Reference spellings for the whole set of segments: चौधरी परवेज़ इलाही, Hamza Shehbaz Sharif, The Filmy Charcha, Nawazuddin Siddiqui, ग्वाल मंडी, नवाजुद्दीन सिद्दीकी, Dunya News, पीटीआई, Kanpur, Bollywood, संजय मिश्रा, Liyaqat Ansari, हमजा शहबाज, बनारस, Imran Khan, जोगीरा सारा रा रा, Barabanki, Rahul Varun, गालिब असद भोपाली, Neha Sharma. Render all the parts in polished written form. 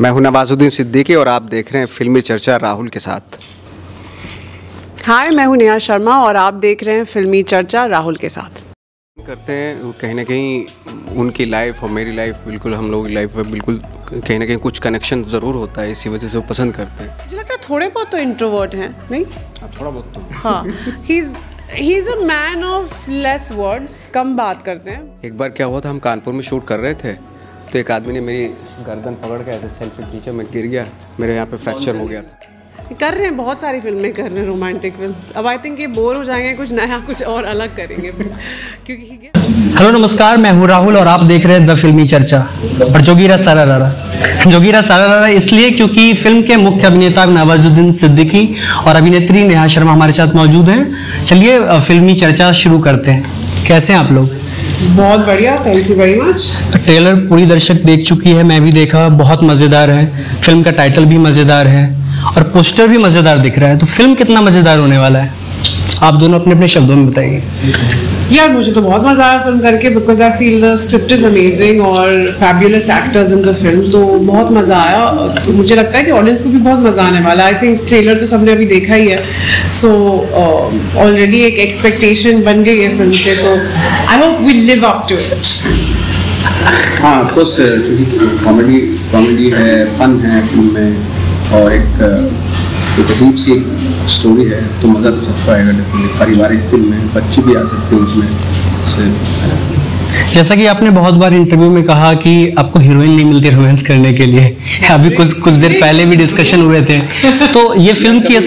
मैं हूं नवाजुद्दीन सिद्दीकी और आप देख रहे हैं फिल्मी चर्चा राहुल के साथ। हाय, मैं हूं नेहा शर्मा और आप देख रहे हैं फिल्मी चर्चा राहुल के साथ। करते हैं कहीं ना कहीं उनकी लाइफ और मेरी लाइफ, बिल्कुल हम लोगों की लाइफ में बिल्कुल कहीं ना कहीं कुछ कनेक्शन ज़रूर होता है, इसी वजह से वो पसंद करते हैं। मुझे लगता है थोड़े बहुत तो इंट्रोवर्ट हैं, नहीं थोड़ा बहुत तो हाँ। He's a man of less words, कम बात करते हैं। एक बार क्या हुआ था, हम कानपुर में शूट कर रहे थे तो एक आदमी ने मेरी गर्दन पकड़ के ऐसे सेल्फी खींचा, मैं गिर गया, मेरे यहाँ पे फ्रैक्चर हो गया था। कर रहे हैं, बहुत सारी फिल्में कर रहे हैं, रोमांटिक फिल्म्स। अब आई थिंक ये बोर हो जाएंगे, कुछ नया कुछ और अलग करेंगे क्योंकि हेलो नमस्कार, मैं हूँ राहुल और आप देख रहे हैं द फिल्मी चर्चा और जोगीरा सारा रा रा। जोगीरा सारा रा रा इसलिए क्योंकि फिल्म के मुख्य अभिनेता नवाजुद्दीन सिद्दीकी और अभिनेत्री नेहा शर्मा हमारे साथ मौजूद हैं। चलिए फिल्मी चर्चा शुरू करते हैं। कैसे हैं आप लोग? बहुत बढ़िया, thank you very much. Trailer पूरी दर्शक देख चुकी है, मैं भी देखा, बहुत मज़ेदार है। फिल्म का टाइटल भी मज़ेदार है और पोस्टर भी मज़ेदार दिख रहा है, तो फिल्म कितना मज़ेदार होने वाला है आप दोनों अपने अपने शब्दों में बताइए। यार मुझे तो बहुत मज़ा आया फिल्म करके, because I feel the script is amazing और fabulous actors in the film, तो बहुत मज़ा आया। तो मुझे लगता है कि ऑडियंस को भी बहुत मज़ा आने वाला है। आई थिंक ट्रेलर तो सबने अभी देखा ही है, सो ऑलरेडी एक एक्सपेक्टेशन बन गई है फिल्म से, तो I hope we live up to it. हाँ, ऑफकोर्स, चूँकि कॉमेडी है, फन है फिल्म में और एक अजीब सी स्टोरी है, तो मज़ा तो सबको आएगा डेफिनेटली। पारिवारिक फिल्म है, बच्चे भी आ सकते हैं उसमें। जैसा कि आपने बहुत बार इंटरव्यू में कहा कि आपको हीरोइन नहीं मिलती रोमांस करने के लिए, अभी कुछ देर पहले भी डिस्कशन हुए थे, तो ये फिल्म की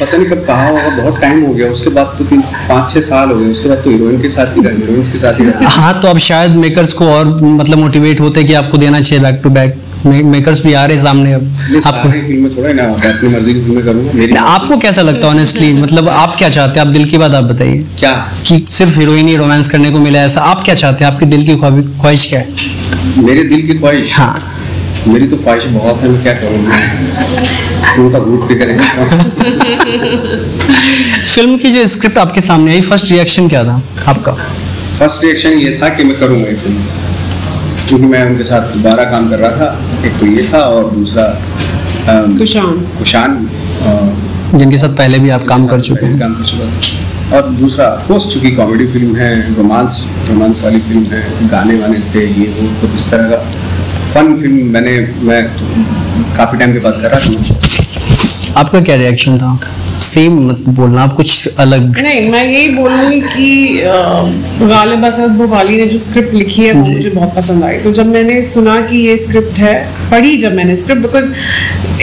पता नहीं कब कहा होगा, बहुत टाइम हो गया उसके बाद, तो 5-6 साल हो गए उसके बाद, तो हीरोइन के साथ ही रहे, हीरोइंस के साथ ही रहे। हाँ, तो अब शायद मेकर्स को और मतलब मोटिवेट होते कि आपको देना चाहिए बैक टू बैक, मेकर्स भी आ रहे सामने। अब आपको फिल्म थोड़ा ना अपनी मर्जी की फिल्में करूंगा मेरी। आपको कैसा लगता है ऑनेस्टली, मतलब आप क्या चाहते हैं? आप दिल की बात आप बताइए, क्या कि सिर्फ हीरोइन ही रोमांस करने को मिला, ऐसा आप क्या चाहते हैं? आपकी दिल की ख्वाहिश क्या है? मेरे दिल की ख्वाहिश, हाँ मेरी तो ख्वाहिश बहुत है, मैं क्या करूँगा। फिल्म की जो स्क्रिप्ट आपके सामने आई, फर्स्ट रिएक्शन क्या था आपका? फर्स्ट रिएक्शन ये था कि मैं करूँगा फिल्म, क्योंकि मैं उनके साथ दोबारा काम कर रहा था। एक तो ये था और दूसरा कुशान जिनके साथ पहले भी आप काम कर चुके हैं, और दूसरा अफकोर्स चूँकि कॉमेडी फिल्म है, रोमांस वाली फिल्म है, गाने वाने थे ये वो, तो इस तरह का फन फिल्म मैं काफ़ी टाइम के बाद कर रहा था। आपका क्या रिएक्शन था? सेम मत बोलना आप, कुछ अलग। नहीं, मैं यही बोलूँगी कि गालिब असद भोपाली ने जो स्क्रिप्ट लिखी है वो मुझे बहुत पसंद आई। तो जब मैंने सुना कि ये स्क्रिप्ट है, पढ़ी जब मैंने स्क्रिप्ट, बिकॉज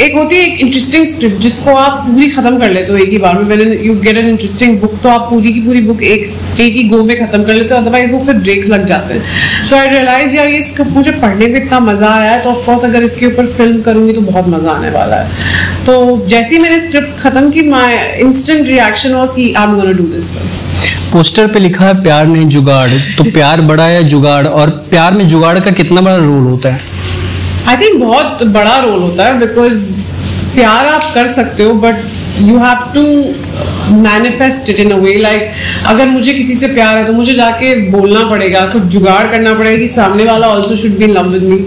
एक होती है एक इंटरेस्टिंग स्क्रिप्ट जिसको आप पूरी ख़त्म कर लेते हो एक ही बार में। मैंने you get an interesting book, तो आप पूरी की पूरी बुक एक ही गो में ख़त्म कर लेते हो, अदरवाइज वो फिर ब्रेक्स लग जाते हैं। तो आई रियलाइज यार ये स्क्रिप्ट मुझे पढ़ने में इतना मज़ा आया, तो ऑफकोर्स अगर इसके ऊपर फिल्म करूँगी तो बहुत मज़ा आने वाला है। तो जैसे ही मैंने स्क्रिप्ट ख़त्म की, My instant reaction was कि I'm gonna do this film. Poster पे लिखा है प्यार नहीं जुगाड़, तो प्यार बड़ा है जुगाड़, और प्यार में जुगाड़ का कितना बड़ा रोल होता है? I think बहुत बड़ा रोल होता है, because प्यार आप कर सकते हो but you have to manifest it in a way, like अगर मुझे किसी से प्यार है तो मुझे जाके बोलना पड़ेगा, कुछ जुगाड़ करना पड़ेगा कि सामने वाला also should be in love with me.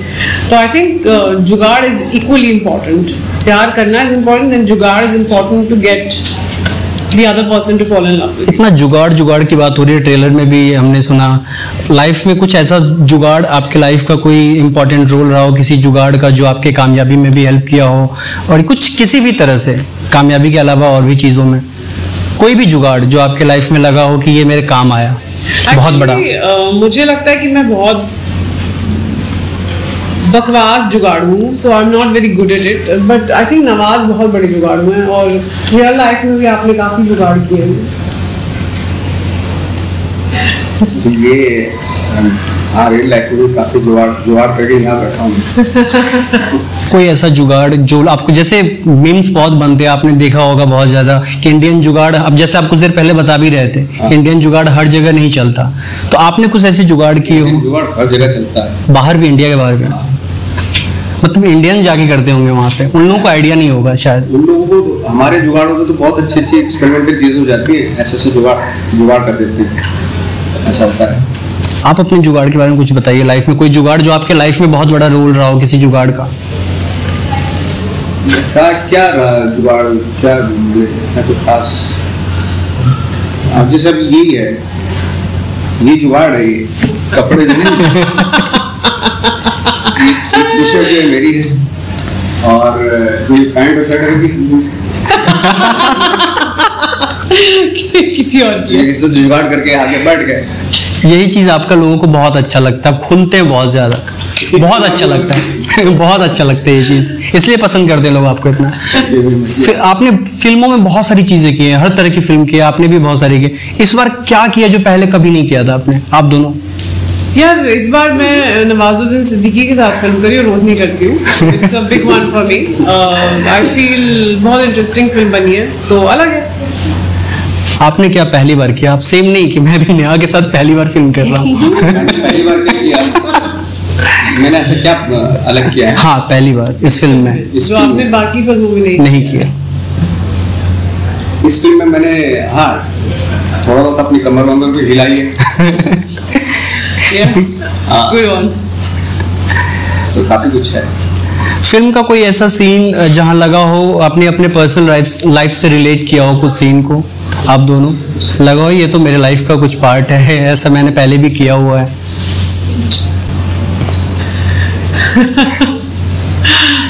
तो I think जुगाड़ is equally important. प्यार करना is important and जुगाड़ is important to get the other person to fall in love with. इतना जुगाड़ की बात हो रही है, ट्रेलर में भी हमने सुना। लाइफ में कुछ ऐसा जुगाड़, आपके लाइफ का कोई इम्पोर्टेंट रोल रहा हो किसी जुगाड़ का जो आपके कामयाबी में भी हेल्प किया हो, और कुछ किसी भी तरह से कामयाबी के अलावा और भी चीज़ों में कोई भी जुगाड़ जो आपके लाइफ में लगा हो कि ये मेरे काम आया, बहुत बड़ा। मुझे लगता है कि मैं बहुत बकवास जुगाड़ हूँ, so I am not very good at it, but I think Nawaz बहुत बड़े जुगाड़ हुए हैं और रियल लाइफ में भी आपने काफ़ी जुगाड़ किए हैं। ये हाँ, रियल लाइफ में काफ़ी जुगाड़ करके यहाँ बैठा हूँ। कोई ऐसा जुगाड़ जो आपको, जैसे मीम्स बहुत बनते हैं, आपने देखा होगा बहुत ज़्यादा कि इंडियन जुगाड़, अब जैसे आप कुछ देर पहले बता भी रहे थे कि इंडियन जुगाड़ हर जगह नहीं चलता, तो आपने कुछ ऐसे जुगाड़ किए हो? जुगाड़ हर जगह चलता है, बाहर भी, इंडिया के बाहर भी, मतलब इंडियन जाके करते होंगे वहाँ पे, उन लोगों को आइडिया नहीं होगा शायद। उन लोगों को तो, हमारे जुगाड़ों में तो बहुत अच्छी एक्सपेरिमेंटल चीज़ हो जाती है, ऐसे जुगाड़ कर देते हैं, ऐसा होता है। आप अपने जुगाड़ के बारे में कुछ बताइए, लाइफ में कोई जुगाड़ जो आपके लाइफ में बहुत बड़ा रोल रहा हो किसी जुगाड़ का। का क्या जुगाड़ क्या कोई खास आप जैसे अब यही है ये जुगाड़ है ये कपड़े नहीं टी शर्ट जो है मेरी है और ये पैंट और शर्ट है किसी और की ये तो जुगाड़ करके आगे बढ़ गए। यही चीज़ आपका लोगों को बहुत अच्छा लगता है, खुलते बहुत ज़्यादा बहुत अच्छा लगता है बहुत अच्छा लगता है ये चीज़, इसलिए पसंद करते हैं लोग आपको इतना। फिर आपने फिल्मों में बहुत सारी चीज़ें की हैं, हर तरह की फिल्म की आपने भी बहुत सारी की, इस बार क्या किया जो पहले कभी नहीं किया था आपने आप दोनों? यार इस बार मैं नवाजुद्दीन सिद्दीकी के साथ फिल्म करी और रोज़ नहीं करती हूँ। It's a big one for me, I feel बहुत इंटरेस्टिंग फिल्म बनी है तो अलग है। आपने क्या पहली बार किया? आप सेम नहीं कि मैं भी नेहा के साथ पहली बार फिल्म कर रहा हूँ। पहली बार क्या किया मैंने ऐसा क्या अलग किया है? हाँ पहली बार इस फिल्म में जो आपने बाकी फिल्मों में नहीं किया। इस फिल्म में मैंने हाँ थोड़ा बहुत अपनी कमर वमर भी हिलाई है। गुड वन तो काफी कुछ है। फिल्म का कोई ऐसा सीन जहाँ लगा हो आपने अपने पर्सनल लाइफ से रिलेट किया हो कुछ सीन को आप दोनों लगा हो ये तो मेरे लाइफ का कुछ पार्ट है, ऐसा मैंने पहले भी किया हुआ है?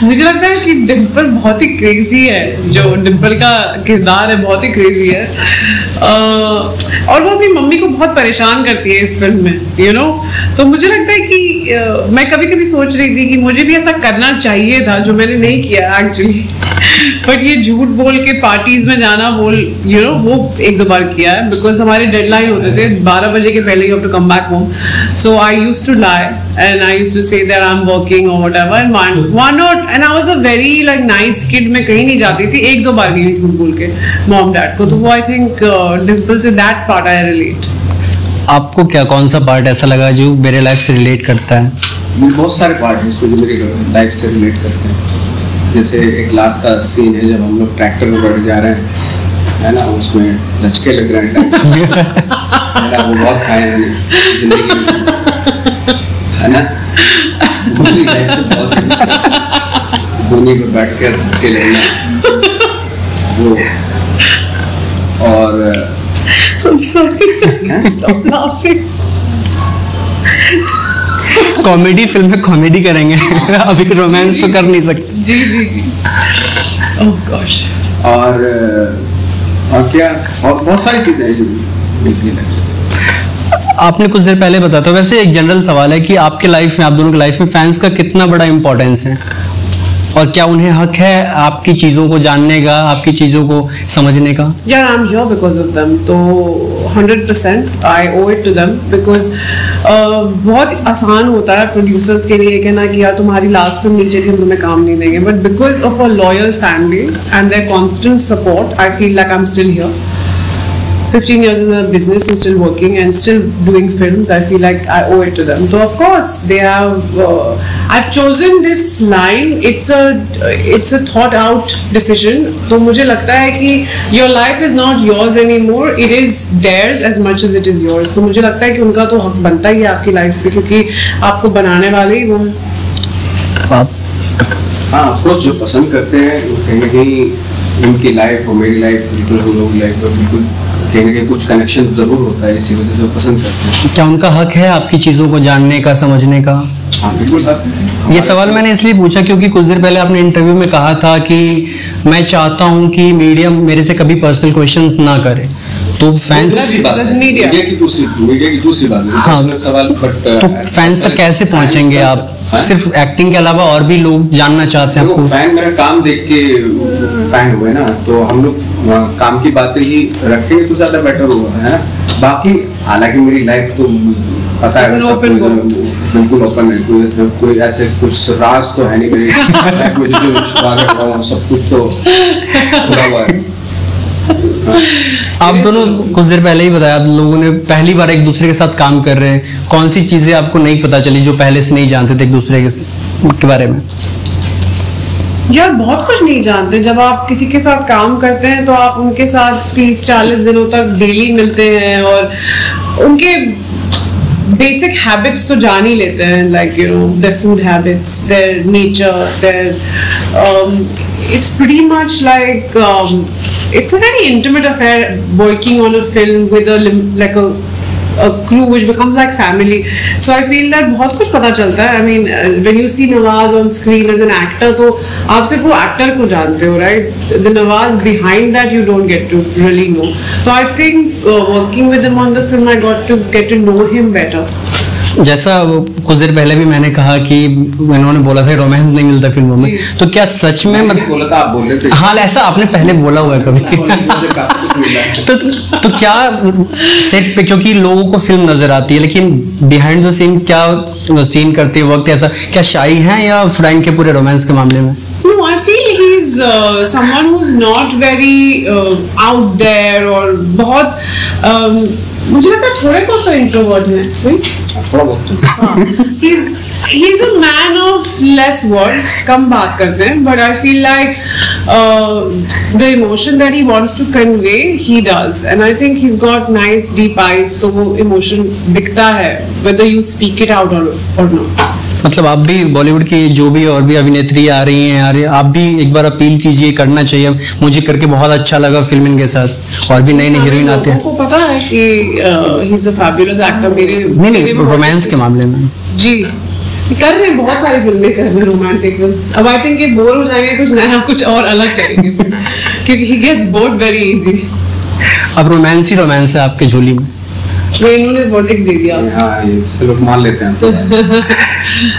मुझे लगता है कि डिम्पल बहुत ही क्रेजी है, जो डिम्पल का किरदार है बहुत ही क्रेजी है और वो अपनी मम्मी को बहुत परेशान करती है इस फिल्म में यू नो। तो मुझे लगता है कि मैं कभी कभी सोच रही थी कि मुझे भी ऐसा करना चाहिए था जो मैंने नहीं किया एक्चुअली बट ये झूठ बोल के पार्टीज में जाना बोल यू नो वो एक दो बार किया है बिकॉज हमारे डेडलाइन होते थे 12 बजे के पहले you have to come back home so I used to lie and I used to say that I am working और whatever why not and I was a very like nice kid. मैं कहीं नहीं जाती थी, एक दो बार गई झूठ बोल के मॉम डैड को, तो वो I think Dimple say that part I relate. आपको क्या कौन सा पार्ट ऐसा लगा जो मेरे लाइफ से रिलेट करता है? बहुत सारे पार्ट हैं इसको जो मेरे लाइफ से रिलेट करते हैं। जैसे एक लास्ट का सीन है जब हम लोग ट्रैक्टर पर बैठ जा रहे हैं है ना, उसमें धचके लग रहे हैं वो बहुत खाए हैं जिंदगी है ना, धोनी पर बैठ कर धचके लगना वो और कॉमेडी फिल्म में कॉमेडी करेंगे अभी रोमांस तो कर नहीं सकते। जी जी जी ओह गॉश और क्या और बहुत सारी चीजें हैं जो मिलती हैं। आपने कुछ देर पहले बताया था, वैसे एक जनरल सवाल है कि आपके लाइफ में आप दोनों की लाइफ में फैंस का कितना बड़ा इम्पोर्टेंस है और क्या उन्हें हक है आपकी चीज़ों को जानने का आपकी चीज़ों को समझने का? यार I am here because of them तो 100% I owe it to them because बहुत आसान होता है प्रोड्यूसर्स के लिए कहना कि यार तुम्हारी लास्ट फिल्म नीचे थी हम तुम्हें काम नहीं देंगे, but because of a loyal families and their constant support I feel like I am still here 15 years in the business and still working and still doing films. I feel like I owe it to them. So of course they have. I've chosen this line. It's a thought out decision. तो मुझे लगता है कि your life is not yours anymore. It is theirs as much as it is yours. तो मुझे लगता है कि उनका तो हक बनता ही है आपकी लाइफ पे क्योंकि आपको बनाने वाले ही वो आप हाँ अफकोर्स जो पसंद करते हैं वो कहीं ना कहीं उनकी लाइफ और मेरी लाइफ बिल्कुल हम लोग की लाइफ पर बिल्कुल कहीं ना कुछ कनेक्शन जरूर होता है, इसी वजह से वो पसंद करते हैं। क्या उनका हक है आपकी चीज़ों को जानने का समझने का? हाँ बिल्कुल हक है। ये सवाल मैंने इसलिए पूछा क्योंकि कुछ देर पहले आपने इंटरव्यू में कहा था कि मैं चाहता हूँ कि मीडिया मेरे से कभी पर्सनल क्वेश्चंस ना करे, तो फैंस दूसरी बात है तो फैंस तक कैसे पहुँचेंगे आप? सिर्फ एक्टिंग के अलावा और भी लोग जानना चाहते हैं आपको। फैन मेरा काम देख के फैन हुए ना, तो हम लोग काम की बातें ही रखेंगे तो ज्यादा बेटर होगा है ना। बाकी हालांकि मेरी लाइफ तो पता है बिल्कुल ओपन है, कोई ऐसे कुछ राज तो है नहीं मेरी लाइफ में जो छुपा के रखा हूं, सब कुछ तो खुला हुआ है। आप दोनों कुछ देर पहले ही बताया आप लोगों ने पहली बार एक दूसरे के साथ काम कर रहे हैं, कौन सी चीजें आपको नहीं पता चली जो पहले से नहीं जानते थे एक दूसरे के बारे में? यार बहुत कुछ नहीं जानते। जब आप किसी के साथ काम करते हैं तो आप उनके साथ 30-40 दिनों तक डेली मिलते हैं और उनके बेसिक हैबिट्स तो जान ही लेते हैं like you know their food habits their nature their it's pretty much like it's a very intimate affair working on a film with a like a crew which becomes like family. So I feel that बहुत कुछ पता चलता है. I mean, when you see Nawaz on screen as an actor, तो आप सिर्फ वो actor को जानते हो, right? The Nawaz behind that you don't get to really know. So I think working with him on the film, I got to get to know him better. जैसा कुछ देर पहले भी मैंने कहा कि उन्होंने बोला था रोमांस नहीं मिलता फिल्मों में, तो क्या सच में मतलब बोला था? आप बोल रहे थे हाँ, ऐसा आपने पहले बोला हुआ है कभी? तो क्या सेट पे, क्योंकि लोगों को फिल्म नजर आती है, लेकिन बिहाइंड द सीन क्या सीन करते वक्त ऐसा क्या शाई है या फ्रैंक के पूरे रोमांस के मामले में? No, I feel he's someone who's not very out there और बहुत मुझे लगता है थोड़े को तो इंट्रोवर्ट है. He's a man of less words, कम बात करते हैं, but I feel like the emotion that he wants to convey, he does, and I think he's got nice deep eyes, तो वो emotion दिखता है, whether you speak it out or not. मतलब आप भी बॉलीवुड की जो भी और भी अभिनेत्री आ रही हैं, आप भी एक बार अपील कीजिए, करना चाहिए. मुझे करके बहुत अच्छा लगा फिल्म इनके साथ, और भी नई नई हीरोइन आते हैं. आपको पता है कि he is a fabulous actor. मेरे रोमांस के मामले में जी कर रहे हैं, बहुत सारी फिल्में कर रहे हैं रोमांटिक फिल्म्स. अब आई थिंक ये बोर हो जाएंगे, कुछ नया कुछ और अलग करेंगे क्योंकि he gets bored very easy. अब रोमांस ही रोमांस है आपके झोली में. इन्होंने वर्डिक्ट दे दिया. हाँ, ये लोग मान लेते हैं तो.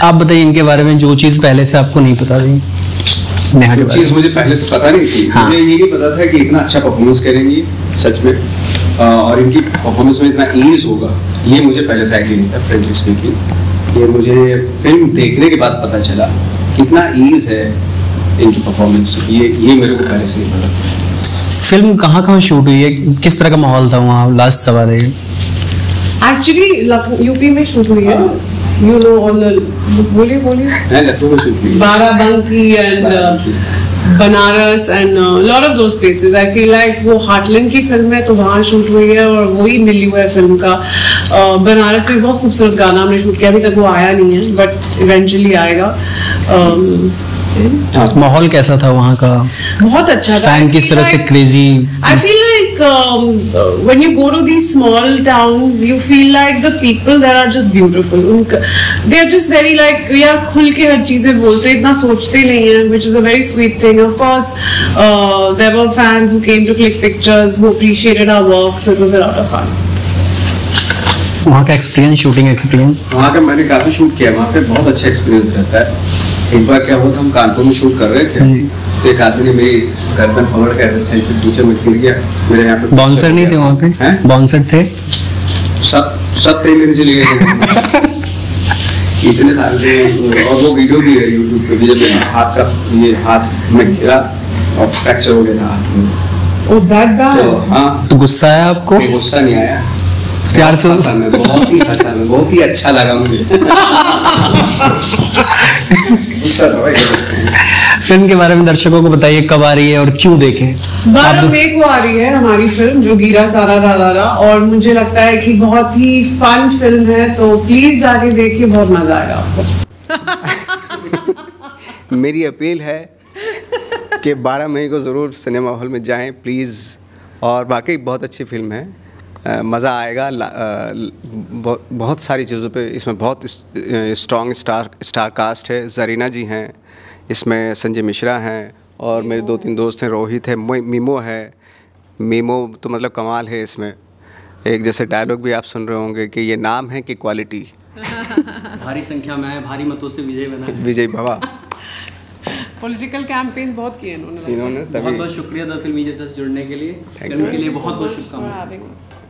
आप बताइए इनके बारे में जो चीज़ पहले से आपको नहीं पता थी. नेहा के चीज़ मुझे पहले से पता नहीं थी. हाँ. मुझे ये नहीं पता था कि इतना अच्छा परफॉर्मेंस करेंगी सच में, और इनकी परफॉर्मेंस में इतना ईज होगा ये मुझे पहले से आइडिया नहीं था. फ्रेंकली स्पीकिंग ये मुझे फिल्म देखने के बाद पता चला कितना ईज है इनकी परफॉर्मेंस. ये मेरे को पहले से नहीं पता. फिल्म कहाँ कहाँ शूट हुई है, किस तरह का माहौल था वहाँ? लास्ट सवाल है. एक्चुअली यूपी में शूट हुई है. You know, all the बोली Barabanki and बनारस and lot of those places. I feel like वो हार्टलैंड की फिल्म है तो वहाँ शूट हुई है, और वही मिली हुआ है फिल्म का. बनारस में बहुत खूबसूरत गाना हमने शूट किया, अभी तक वो आया नहीं है बट इवेंचुअली आएगा. माहौल कैसा था वहाँ का? बहुत अच्छा था. फैन किस तरह से crazy? I feel like when you go to these small towns, you feel like the people there are just beautiful. They are just very like यार खुल के हर चीजें बोलते, इतना सोचते नहीं हैं, which is a very sweet thing. Of course, there were fans who came to click pictures, who appreciated our work, so it was a lot of fun. वहाँ का एक्सपीरियंस, शूटिंग एक्सपीरियंस? वहाँ का मैंने काफी शूट किया, वहाँ पे बहुत अच्छा एक्सपीरियंस रहता है. एक बार क्या हुआ था, हम कानपुर में शूट कर रहे थे तो एक आदमी ने मेरी गर्दन पकड़ के ऐसे सेल्फी खींचा, मैं गिर गया. मेरे यहाँ पे बाउंसर नहीं थे वहाँ पे? हैं बाउंसर थे. सब थे, मेरे चले गए इतने सारे. और वो वीडियो भी है यूट्यूब पे, जब मेरा हाथ का ये हाथ में गिरा और फ्रैक्चर हो गया था हाथ में. Oh that bad. हाँ. तो गुस्सा आया आपको? गुस्सा नहीं आया, प्यार से हंसा में. बहुत ही अच्छा लगा मुझे. फिल्म के बारे में दर्शकों को बताइए, कब आ रही है और क्यों देखें? 12 मई को आ रही है हमारी फिल्म जोगीरा सारा रा रा रा, और मुझे लगता है कि बहुत ही फन फिल्म है, तो प्लीज जाके देखिए, बहुत मजा आएगा आपको. मेरी अपील है कि 12 मई को जरूर सिनेमा हॉल में जाएं प्लीज, और वाकई बहुत अच्छी फिल्म है, मज़ा आएगा. बहुत सारी चीज़ों पे इसमें बहुत स्ट्रॉन्ग स्टार कास्ट है. जरीना जी हैं इसमें, संजय मिश्रा हैं, और मेरे 2-3 दोस्त हैं, रोहित है, मीमो है. मीमो तो मतलब कमाल है इसमें. एक जैसे डायलॉग भी आप सुन रहे होंगे कि ये नाम है कि क्वालिटी. भारी संख्या में है, भारी मतों से विजय बना है. विजय बाबा. पॉलिटिकल कैंपेन्स बहुत किए इन्होंने. बहुत बहुत शुक्रिया द फिल्मी चर्चा से जुड़ने के लिए. Thank you. बहुत बहुत शुभकामनाएं.